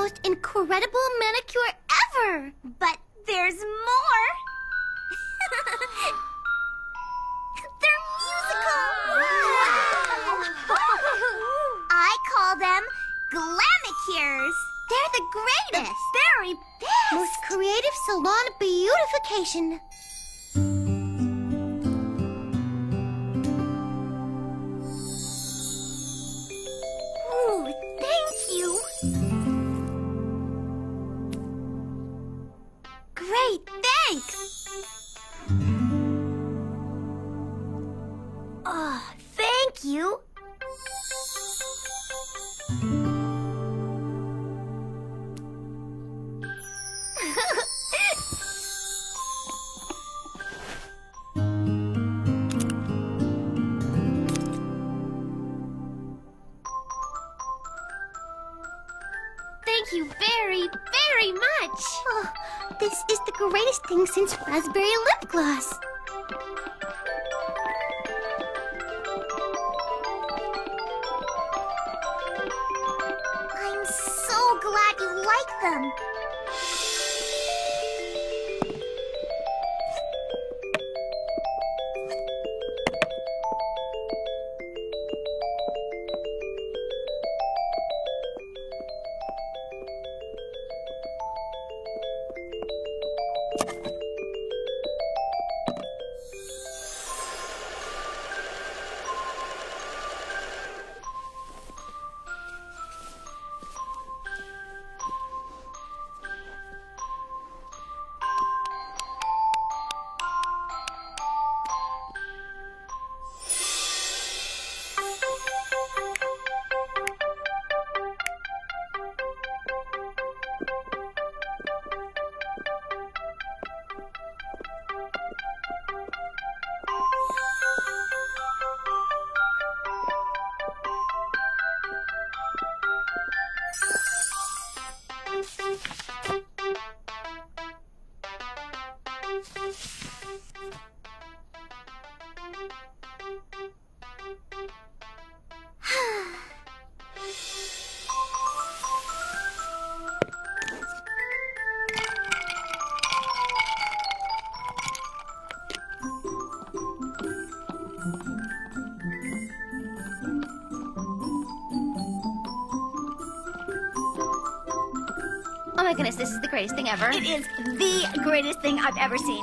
most incredible manicure ever! But there's more! They're musical! Wow. I call them Glamicures! They're the greatest! The very best! Most creative salon beautification! Thank you very, very much! Oh, this is the greatest thing since raspberry lip gloss. I'm so glad you like them. Oh my goodness, this is the greatest thing ever. It is the greatest thing I've ever seen.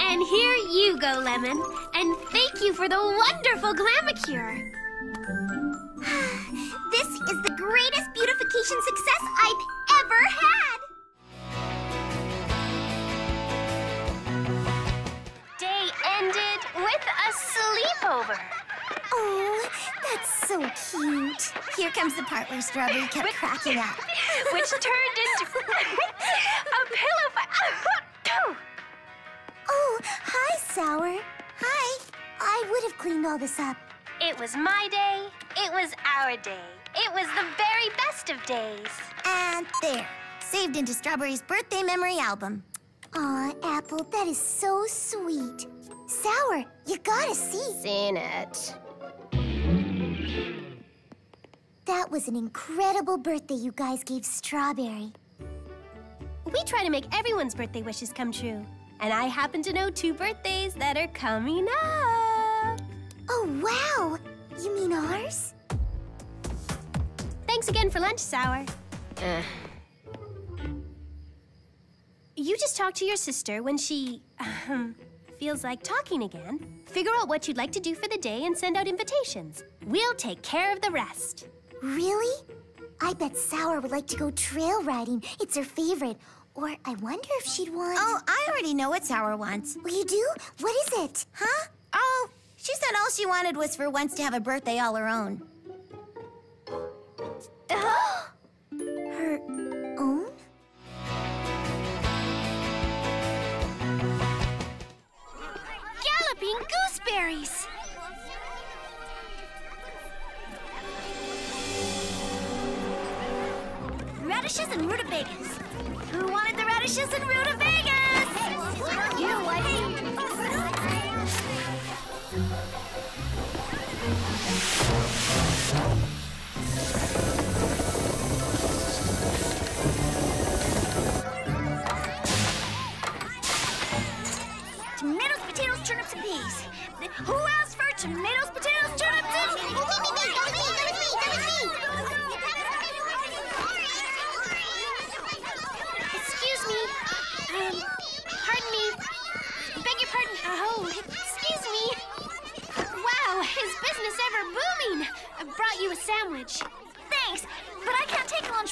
And here you go, Lemon. And thank you for the wonderful Glamicure. This is the greatest beautification success I've ever had. Oh, that's so cute. Here comes the part where Strawberry kept cracking up. Which turned into a pillow fight. Oh, hi, Sour. Hi. I would have cleaned all this up. It was my day. It was our day. It was the very best of days. And there. Saved into Strawberry's birthday memory album. Aw, Apple, that is so sweet. Sour, you gotta see. Seen it. That was an incredible birthday you guys gave Strawberry. We try to make everyone's birthday wishes come true. And I happen to know two birthdays that are coming up. Oh, wow. You mean ours? Thanks again for lunch, Sour. You just talk to your sister when she... feels like talking again, figure out what you'd like to do for the day and send out invitations. We'll take care of the rest. Really? I bet Sour would like to go trail riding. It's her favorite. Or I wonder if she'd want... Oh, I already know what Sour wants. Well, you do? What is it? Huh? Oh, she said all she wanted was for once to have a birthday all her own. Her own? Gooseberries! Radishes and rutabagas! Who wanted the radishes and rutabagas? You know what?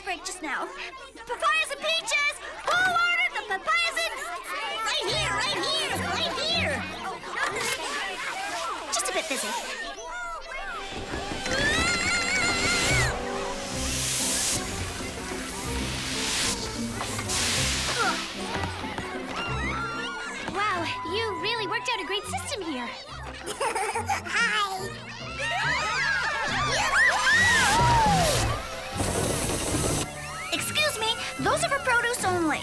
break just now. Papayas and peaches! Who ordered the papayas and... Right here, right here, right here! Just a bit busy. Wow, you really worked out a great system here. Hi! Excuse me, those are for produce only.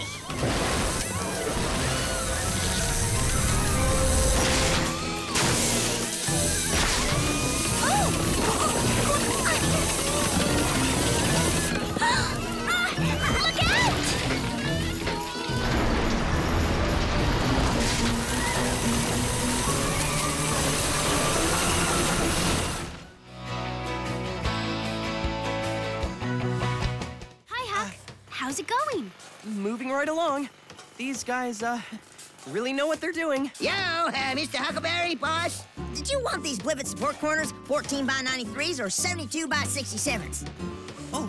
How's it going? Moving right along. These guys, really know what they're doing. Yo, Mr. Huckleberry, boss. Did you want these Blivet support corners 14 by 93s or 72 by 67s? Oh.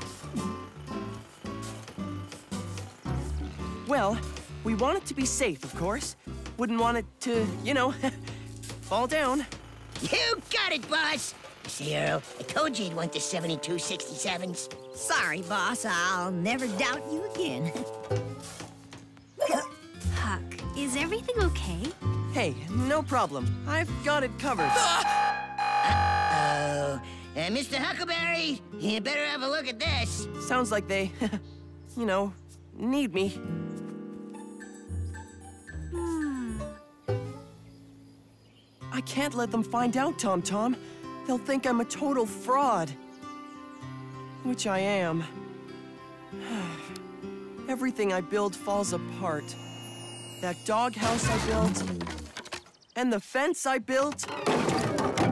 Well, we want it to be safe, of course. Wouldn't want it to, you know, fall down. You got it, boss. See, Earl, I told you you'd want the 72 67s. Sorry, boss. I'll never doubt you again. Huck, is everything okay? Hey, no problem. I've got it covered. Uh-oh. Mr. Huckleberry, you better have a look at this. Sounds like they, you know, need me. I can't let them find out, Tom. They'll think I'm a total fraud. Which I am. Everything I build falls apart. That doghouse I built, and the fence I built,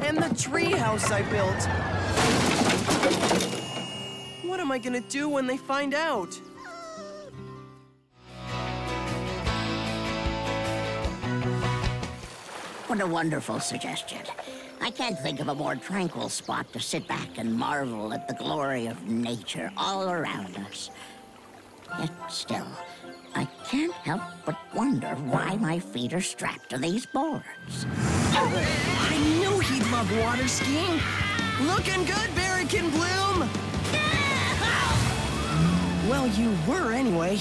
and the tree house I built. What am I gonna do when they find out? What a wonderful suggestion. I can't think of a more tranquil spot to sit back and marvel at the glory of nature all around us. Yet still, I can't help but wonder why my feet are strapped to these boards. I knew he'd love water skiing. Looking good, Barrykin Bloom! Well, you were anyway.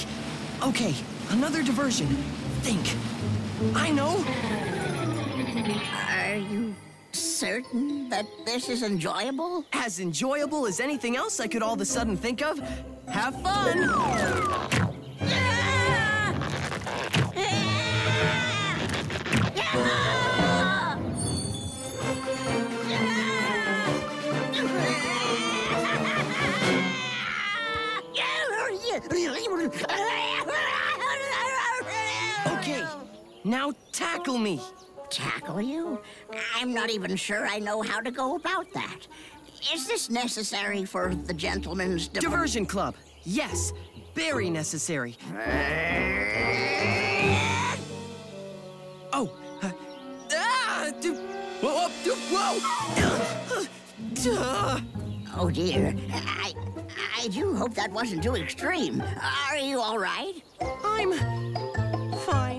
Okay, another diversion. Think. I know. Are you... certain that this is enjoyable? As enjoyable as anything else I could all of a sudden think of. Have fun! Okay, now tackle me. Tackle you? I'm not even sure I know how to go about that. Is this necessary for the gentleman's diversion club? Yes, very necessary. Oh. Oh dear. I do hope that wasn't too extreme. Are you all right? I'm fine.